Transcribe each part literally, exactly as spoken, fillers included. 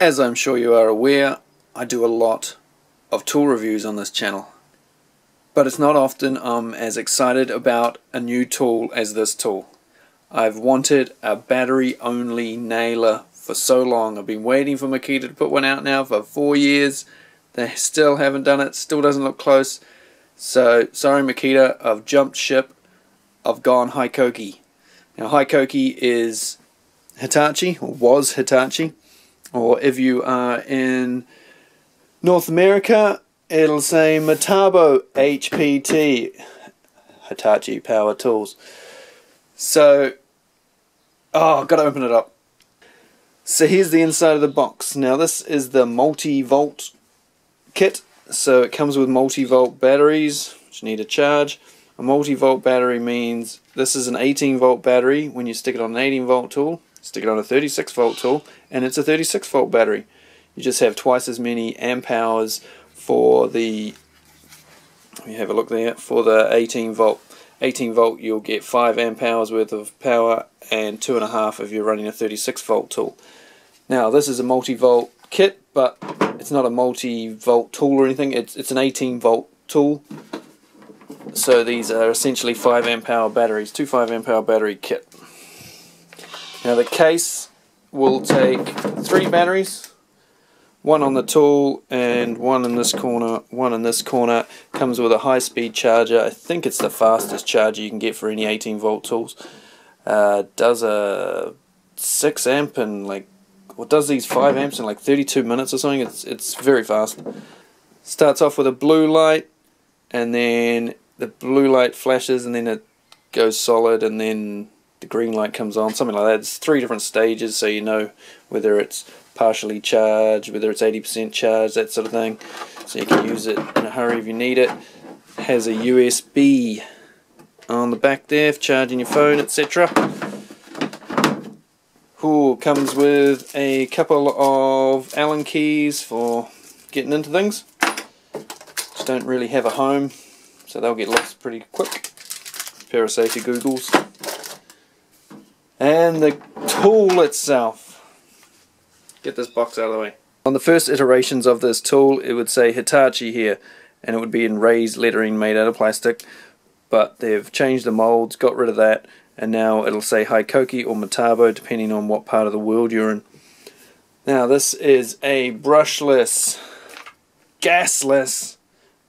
As I'm sure you are aware, I do a lot of tool reviews on this channel, but it's not often I'm as excited about a new tool as this tool. I've wanted a battery only nailer for so long. I've been waiting for Makita to put one out now for four years. They still haven't done it, still doesn't look close. So sorry Makita, I've jumped ship, I've gone Hikoki. Now Hikoki is Hitachi, or was Hitachi, or if you are in North America, it'll say Metabo H P T, Hitachi Power Tools. So, oh, I've got to open it up. So here's the inside of the box. Now this is the multi-volt kit. So it comes with multi-volt batteries, which need a charge. A multi-volt battery means this is an eighteen volt battery. When you stick it on an eighteen volt tool, stick it on a thirty-six volt tool, and it's a thirty-six volt battery. You just have twice as many amp hours for the, let me have a look there, for the eighteen volt. eighteen volt you'll get five amp hours worth of power, and two and a half if you're running a thirty-six volt tool. Now this is a multi-volt kit, but it's not a multi-volt tool or anything, it's, it's an eighteen volt tool. So these are essentially five amp hour batteries, two five amp hour battery kit. Now the case will take three batteries, one on the tool and one in this corner, one in this corner. Comes with a high-speed charger. I think it's the fastest charger you can get for any eighteen volt tools. Uh, does a six amp and like, or does these five amps in like thirty-two minutes or something. It's, it's very fast. Starts off with a blue light, and then the blue light flashes, and then it goes solid, and then the green light comes on, something like that. It's three different stages, so you know whether it's partially charged, whether it's eighty percent charged, that sort of thing. So you can use it in a hurry if you need it. It has a U S B on the back there for charging your phone, et cetera. Ooh, comes with a couple of Allen keys for getting into things. Just don't really have a home, so they'll get lost pretty quick. A pair of safety googles. And the tool itself. Get this box out of the way. On the first iterations of this tool, it would say Hitachi here, and it would be in raised lettering made out of plastic, but they've changed the molds, got rid of that, and now it'll say Hikoki or Metabo depending on what part of the world you're in. Now this is a brushless, gasless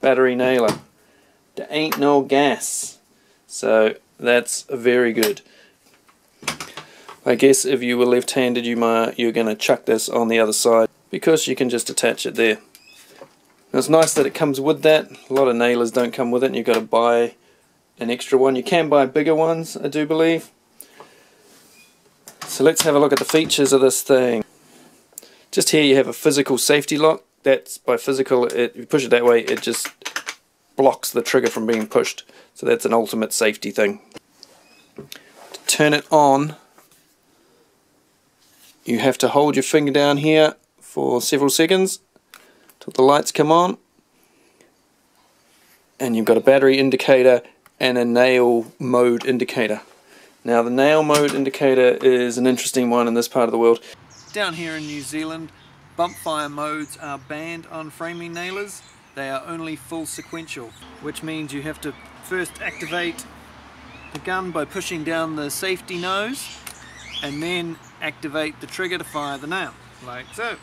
battery nailer. There ain't no gas, so that's very good. I guess if you were left-handed, you might, you're going to chuck this on the other side because you can just attach it there. Now it's nice that it comes with that. A lot of nailers don't come with it, and you've got to buy an extra one. You can buy bigger ones, I do believe. So let's have a look at the features of this thing. Just here you have a physical safety lock. That's by physical, it, if you push it that way, it just blocks the trigger from being pushed. So that's an ultimate safety thing. To turn it on, you have to hold your finger down here for several seconds till the lights come on, and you've got a battery indicator and a nail mode indicator. Now the nail mode indicator is an interesting one in this part of the world. Down here in New Zealand, bump fire modes are banned on framing nailers. They are only full sequential, which means you have to first activate the gun by pushing down the safety nose, and then activate the trigger to fire the nail, like so.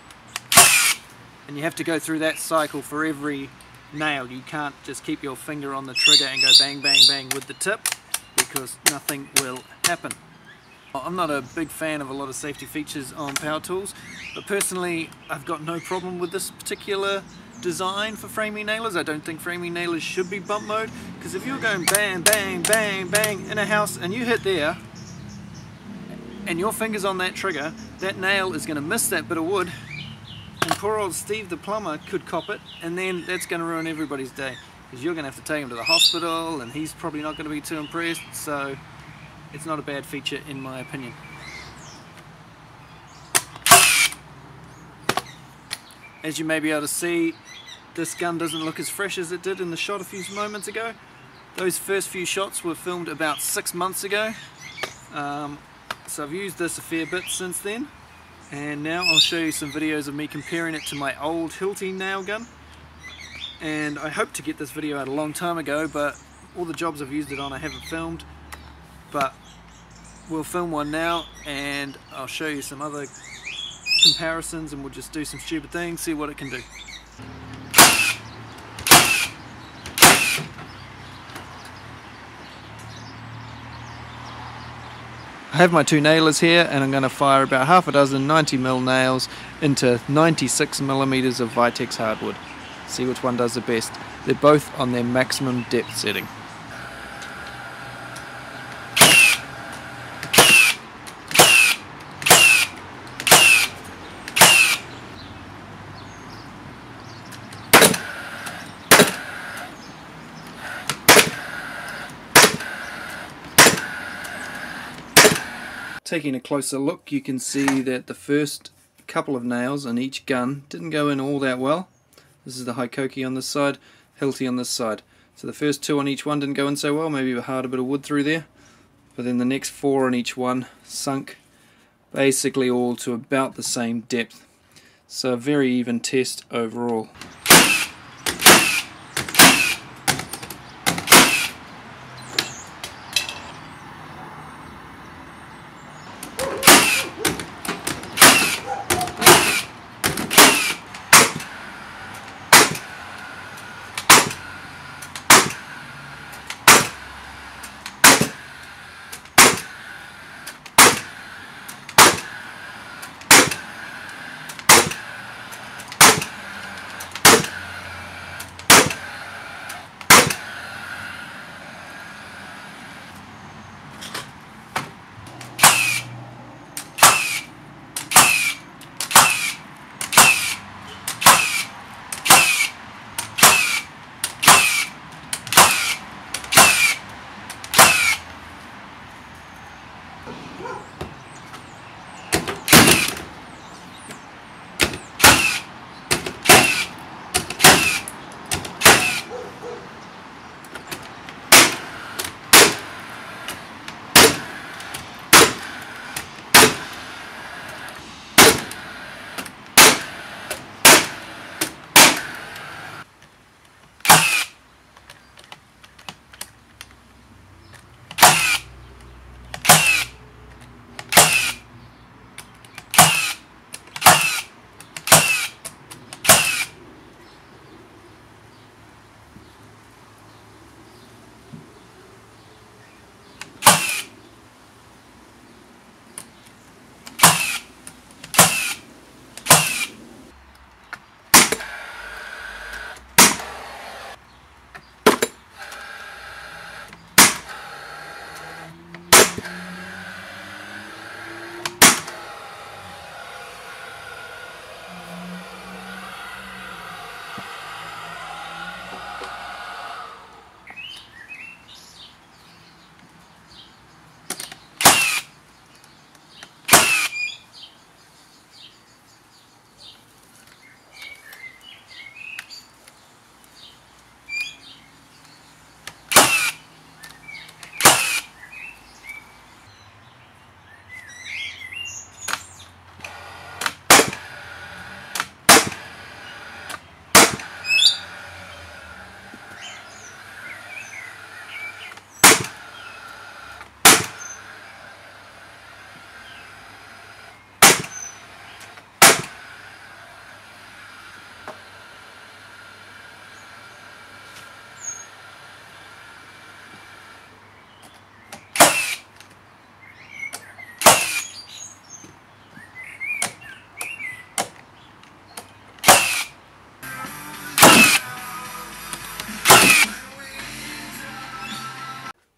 And you have to go through that cycle for every nail. You can't just keep your finger on the trigger and go bang, bang, bang with the tip, because nothing will happen. I'm not a big fan of a lot of safety features on power tools, but personally I've got no problem with this particular design for framing nailers. I don't think framing nailers should be bump mode, because if you're going bang, bang, bang, bang in a house and you hit there, and your finger's on that trigger, that nail is going to miss that bit of wood, and poor old Steve the plumber could cop it, and then that's going to ruin everybody's day, because you're going to have to take him to the hospital, and he's probably not going to be too impressed. So it's not a bad feature in my opinion. As you may be able to see, this gun doesn't look as fresh as it did in the shot a few moments ago. Those first few shots were filmed about six months ago. Um, So I've used this a fair bit since then, And now I'll show you some videos of me comparing it to my old Hilti nail gun. And I hoped to get this video out a long time ago, but all the jobs I've used it on I haven't filmed. But we'll film one now and I'll show you some other comparisons, and we'll just do some stupid things, see what it can do. I have my two nailers here and I'm going to fire about half a dozen ninety millimeter nails into ninety-six millimeter of Vitex hardwood. See which one does the best. They're both on their maximum depth setting. Taking a closer look, you can see that the first couple of nails on each gun didn't go in all that well. This is the Hikoki on this side, Hilti on this side. So the first two on each one didn't go in so well, maybe we had a bit of wood through there. But then the next four on each one sunk basically all to about the same depth. So a very even test overall.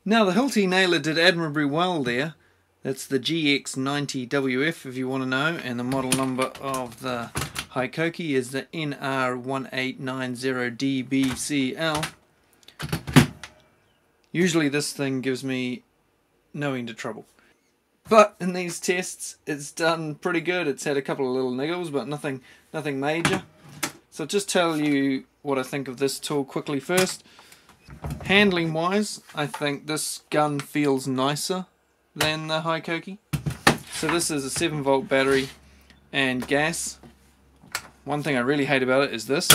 Now the Hilti nailer did admirably well there. That's the G X ninety W F if you want to know, and the model number of the Hikoki is the N R one eight nine zero D B C L. Usually this thing gives me no end of trouble. But in these tests it's done pretty good. It's had a couple of little niggles but nothing, nothing major. So I'll just tell you what I think of this tool quickly first. Handling wise, I think this gun feels nicer than the Hikoki. So this is a seven volt battery and gas. One thing I really hate about it is this.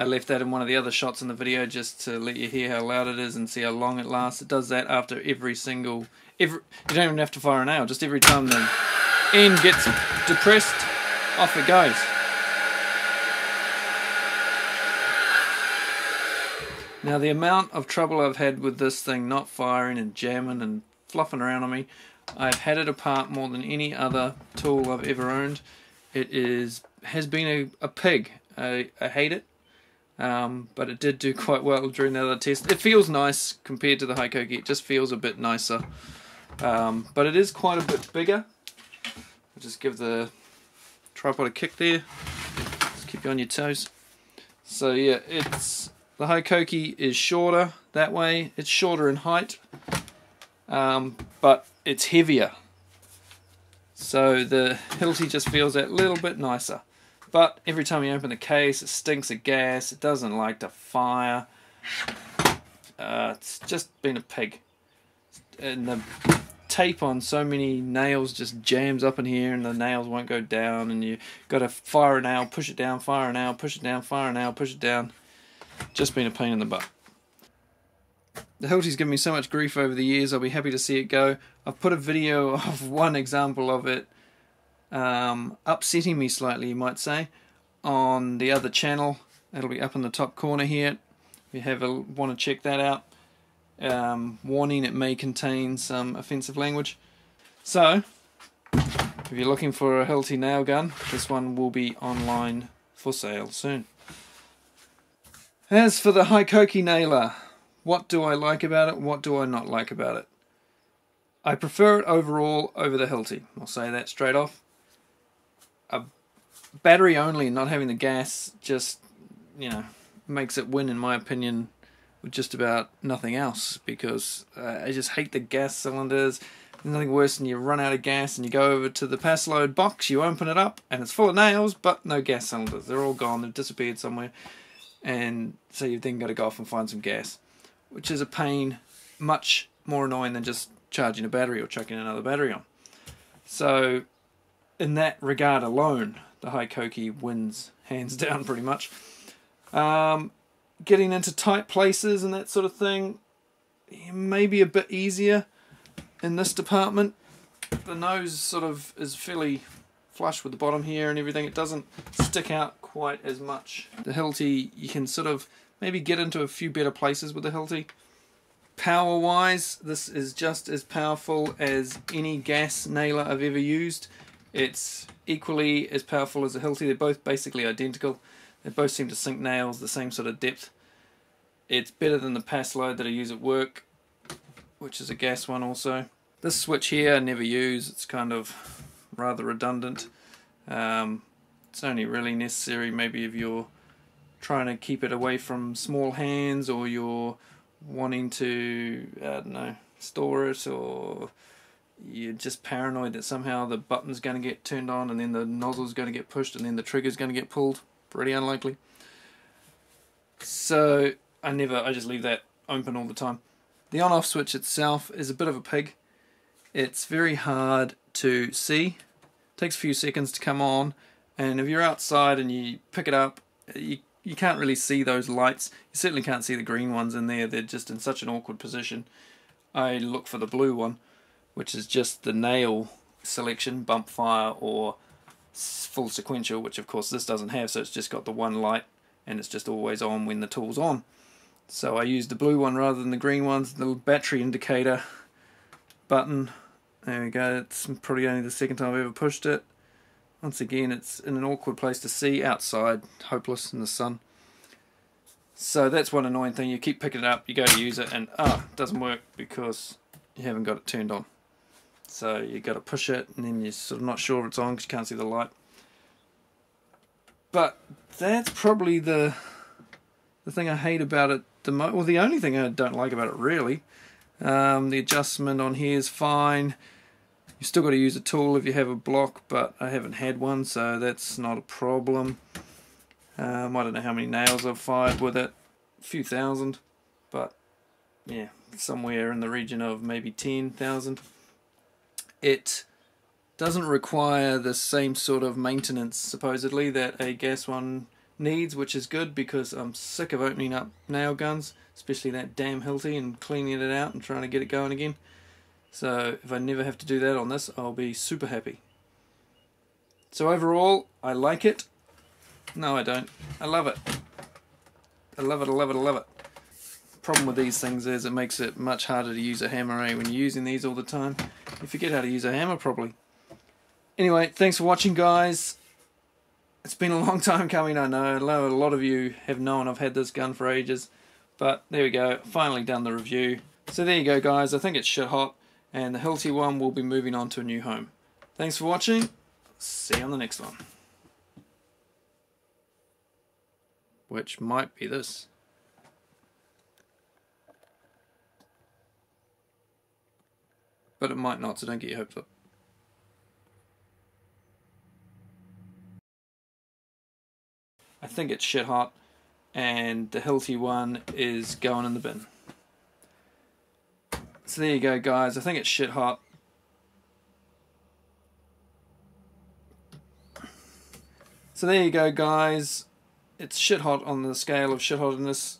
I left that in one of the other shots in the video just to let you hear how loud it is and see how long it lasts. It does that after every single... every, you don't even have to fire an nail, just every time the end gets depressed, off it goes. Now the amount of trouble I've had with this thing not firing and jamming and fluffing around on me, I've had it apart more than any other tool I've ever owned. It is has been a, a pig. I, I hate it. Um, but it did do quite well during the other test. It feels nice compared to the Hikoki, it just feels a bit nicer. Um, but it is quite a bit bigger. I'll just give the tripod a kick there, just keep you on your toes. So yeah, it's the Hikoki is shorter that way, it's shorter in height, um, but it's heavier. So the Hilti just feels that little bit nicer. But every time you open the case, it stinks of gas, it doesn't like to fire. Uh, it's just been a pig. And the tape on so many nails just jams up in here and the nails won't go down. And you got to fire a nail, push it down, fire a nail, push it down, fire a nail, push it down. Just been a pain in the butt. The Hilti's given me so much grief over the years, I'll be happy to see it go. I've put a video of one example of it. Um, upsetting me slightly, you might say, on the other channel. It'll be up in the top corner here if you have a, want to check that out. Um, warning, it may contain some offensive language. So if you're looking for a Hilti nail gun, this one will be online for sale soon. As for the Hikoki nailer, what do I like about it, what do I not like about it? I prefer it overall over the Hilti, I'll say that straight off. A battery only, not having the gas, just, you know, makes it win in my opinion with just about nothing else, because uh, I just hate the gas cylinders. There's nothing worse than you run out of gas and you go over to the pass load box, you open it up and it's full of nails but no gas cylinders, they're all gone, they've disappeared somewhere, and so you've then got to go off and find some gas, which is a pain, much more annoying than just charging a battery or chucking another battery on. So in that regard alone, the Hikoki wins hands down pretty much. Um, getting into tight places and that sort of thing, maybe a bit easier in this department. The nose sort of is fairly flush with the bottom here and everything. It doesn't stick out quite as much. The Hilti, you can sort of maybe get into a few better places with the Hilti. Power wise, this is just as powerful as any gas nailer I've ever used. It's equally as powerful as a Hilti. They're both basically identical. They both seem to sink nails the same sort of depth. It's better than the pass load that I use at work, which is a gas one also. This switch here I never use. It's kind of rather redundant. Um, it's only really necessary maybe if you're trying to keep it away from small hands or you're wanting to, I don't know, store it, or you're just paranoid that somehow the button's going to get turned on and then the nozzle's going to get pushed and then the trigger's going to get pulled. Pretty unlikely. So I never, I just leave that open all the time. The on-off switch itself is a bit of a pig. It's very hard to see. It takes a few seconds to come on, and if you're outside and you pick it up, you You can't really see those lights. You certainly can't see the green ones in there. They're just in such an awkward position. I look for the blue one, which is just the nail selection, bump fire or full sequential, which of course this doesn't have, so it's just got the one light and it's just always on when the tool's on. So I use the blue one rather than the green ones. The battery indicator button, there we go, it's probably only the second time I've ever pushed it. Once again, it's in an awkward place to see, outside, hopeless in the sun. So that's one annoying thing. You keep picking it up, you go to use it, and ah, it doesn't work because you haven't got it turned on. So you got to push it, and then you're sort of not sure if it's on because you can't see the light. But that's probably the the thing I hate about it the most. Well, the only thing I don't like about it, really. Um, the adjustment on here is fine. You've still got to use a tool if you have a block, but I haven't had one, so that's not a problem. Um, I don't know how many nails I've fired with it, a few thousand. but yeah, somewhere in the region of maybe ten thousand. It doesn't require the same sort of maintenance, supposedly, that a gas one needs, which is good, because I'm sick of opening up nail guns, especially that damn Hilti, and cleaning it out and trying to get it going again. So if I never have to do that on this, I'll be super happy. So overall, I like it. No, I don't. I love it. I love it, I love it, I love it. Problem with these things is it makes it much harder to use a hammer, eh? When you're using these all the time, you forget how to use a hammer properly. Anyway, thanks for watching, guys. It's been a long time coming, I know. A lot of you have known I've had this gun for ages. But there we go, finally done the review. So there you go, guys. I think it's shit hot, and the Hilti one will be moving on to a new home. Thanks for watching. See you on the next one. Which might be this. But it might not, so don't get your hopes up. I think it's shit hot, and the Hilti one is going in the bin. So there you go, guys. I think it's shit hot. So there you go, guys. It's shit hot on the scale of shit hotness.